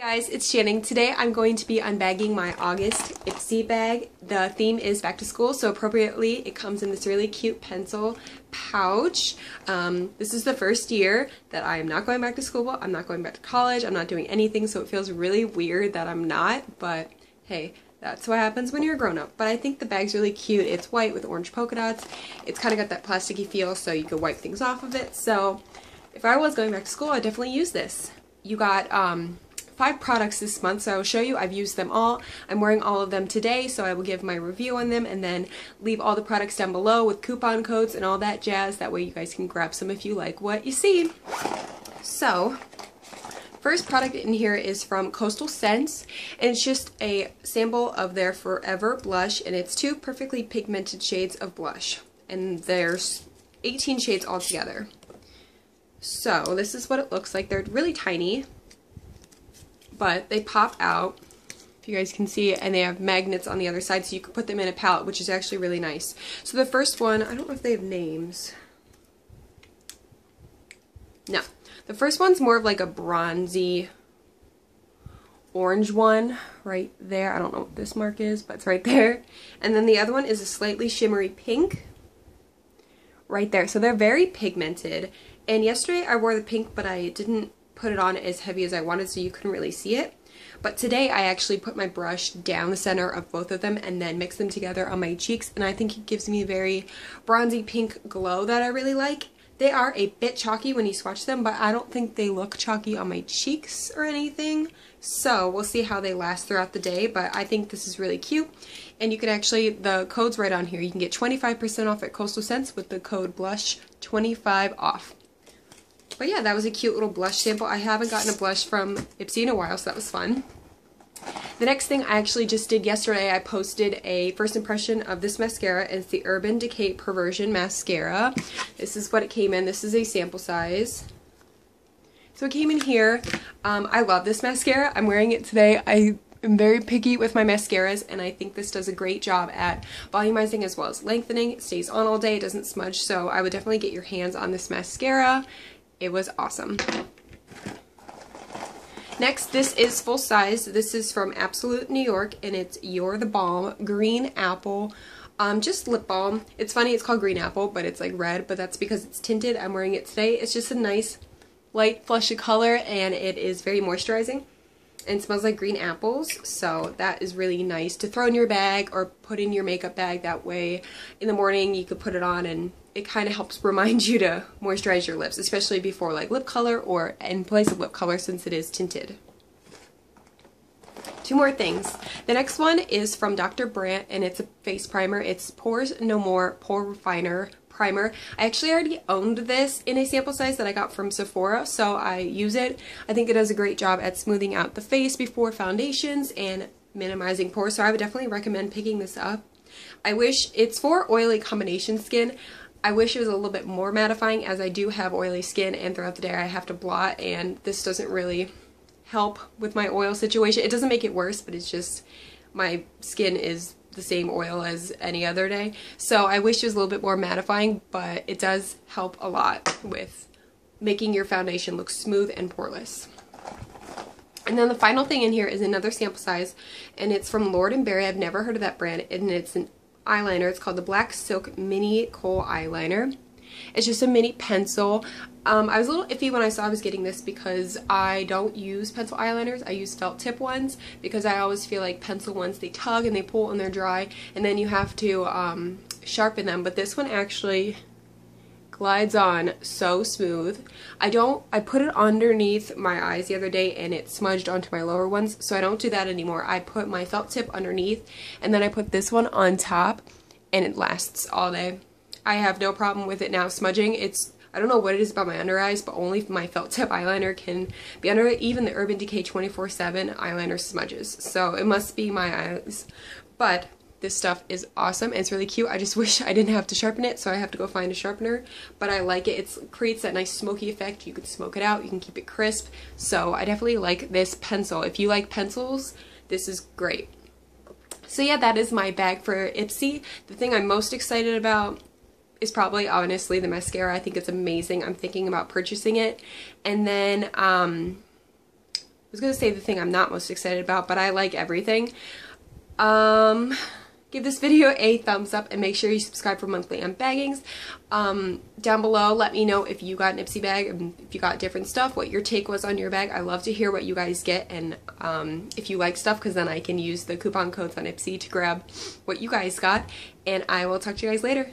Guys, it's Channing. Today I'm going to be unbagging my August Ipsy bag. The theme is back to school, so appropriately it comes in this really cute pencil pouch. This is the first year that I am not going back to school, I'm not going back to college, I'm not doing anything, so it feels really weird that I'm not, but hey, that's what happens when you're a grown-up. But I think the bag's really cute. It's white with orange polka dots. It's kind of got that plasticky feel, so you can wipe things off of it. So if I was going back to school, I'd definitely use this. You got 5 products this month, so I'll show you. I've used them all. I'm wearing all of them today, so I will give my review on them and then leave all the products down below with coupon codes and all that jazz. That way you guys can grab some if you like what you see. So, first product in here is from Coastal Scents, and it's just a sample of their Forever Blush, and it's 2 perfectly pigmented shades of blush, and there's 18 shades altogether. So, this is what it looks like. They're really tiny, but they pop out, if you guys can see, and they have magnets on the other side, so you can put them in a palette, which is actually really nice. So the first one, I don't know if they have names. No. The first one's more of like a bronzy orange one right there. I don't know what this mark is, but it's right there. And then the other one is a slightly shimmery pink right there. So they're very pigmented. And yesterday I wore the pink, but I didn't put it on as heavy as I wanted, so you couldn't really see it. But today I actually put my brush down the center of both of them and then mix them together on my cheeks, and I think it gives me a very bronzy pink glow that I really like. They are a bit chalky when you swatch them, but I don't think they look chalky on my cheeks or anything, so we'll see how they last throughout the day. But I think this is really cute, and you can actually, the code's right on here, you can get 25% off at Coastal Scents with the code BLUSH25 off. But yeah, that was a cute little blush sample. I haven't gotten a blush from Ipsy in a while, so that was fun. The next thing I actually just did yesterday, I posted a first impression of this mascara. It's the Urban Decay Perversion Mascara. This is what it came in. This is a sample size. So it came in here. I love this mascara. I'm wearing it today. I'm very picky with my mascaras, and I think this does a great job at volumizing as well as lengthening. It stays on all day. It doesn't smudge, so I would definitely get your hands on this mascara. It was awesome. Next, this is full size. This is from Absolute New York, and it's You're the Balm Green Apple, just lip balm. It's funny, it's called Green Apple, but it's like red, but that's because it's tinted. I'm wearing it today. It's just a nice light flush of color, and it is very moisturizing and smells like green apples, so that is really nice to throw in your bag or put in your makeup bag. That way in the morning you could put it on, and it kind of helps remind you to moisturize your lips, especially before like lip color or in place of lip color, since it is tinted. 2 more things. The next one is from Dr. Brandt, and it's a face primer. It's Pores No More Pore Refiner Primer. I actually already owned this in a sample size that I got from Sephora, so I use it. I think it does a great job at smoothing out the face before foundations and minimizing pores, so I would definitely recommend picking this up. I wish, it's for oily combination skin. I wish it was a little bit more mattifying, as I do have oily skin, and throughout the day I have to blot, and this doesn't really help with my oil situation. It doesn't make it worse, but it's just my skin is the same oil as any other day. So I wish it was a little bit more mattifying, but it does help a lot with making your foundation look smooth and poreless. And then the final thing in here is another sample size, and it's from Lord & Berry. I've never heard of that brand, and it's an eyeliner. It's called the Black Silk Mini Coal Eyeliner. It's just a mini pencil. I was a little iffy when I saw I was getting this, because I don't use pencil eyeliners. I use felt tip ones, because I always feel like pencil ones, they tug and they pull and they're dry, and then you have to sharpen them. But this one actually glides on so smooth. I put it underneath my eyes the other day, and it smudged onto my lower ones, so I don't do that anymore. I put my felt tip underneath, and then I put this one on top, and it lasts all day. I have no problem with it now smudging. I don't know what it is about my under eyes, but only my felt tip eyeliner can be under it. Even the Urban Decay 24-7 eyeliner smudges, so it must be my eyes. But this stuff is awesome, and it's really cute. I just wish I didn't have to sharpen it, so I have to go find a sharpener, but I like it. It creates that nice smoky effect. You can smoke it out, you can keep it crisp, so I definitely like this pencil. If you like pencils, this is great. So yeah, that is my bag for Ipsy. The thing I'm most excited about is probably, honestly, the mascara. I think it's amazing. I'm thinking about purchasing it, and then was going to say the thing I'm not most excited about, but I like everything. Give this video a thumbs up and make sure you subscribe for monthly unbaggings. Down below, let me know if you got an Ipsy bag, and if you got different stuff, what your take was on your bag. I love to hear what you guys get, and if you like stuff, because then I can use the coupon codes on Ipsy to grab what you guys got. And I will talk to you guys later.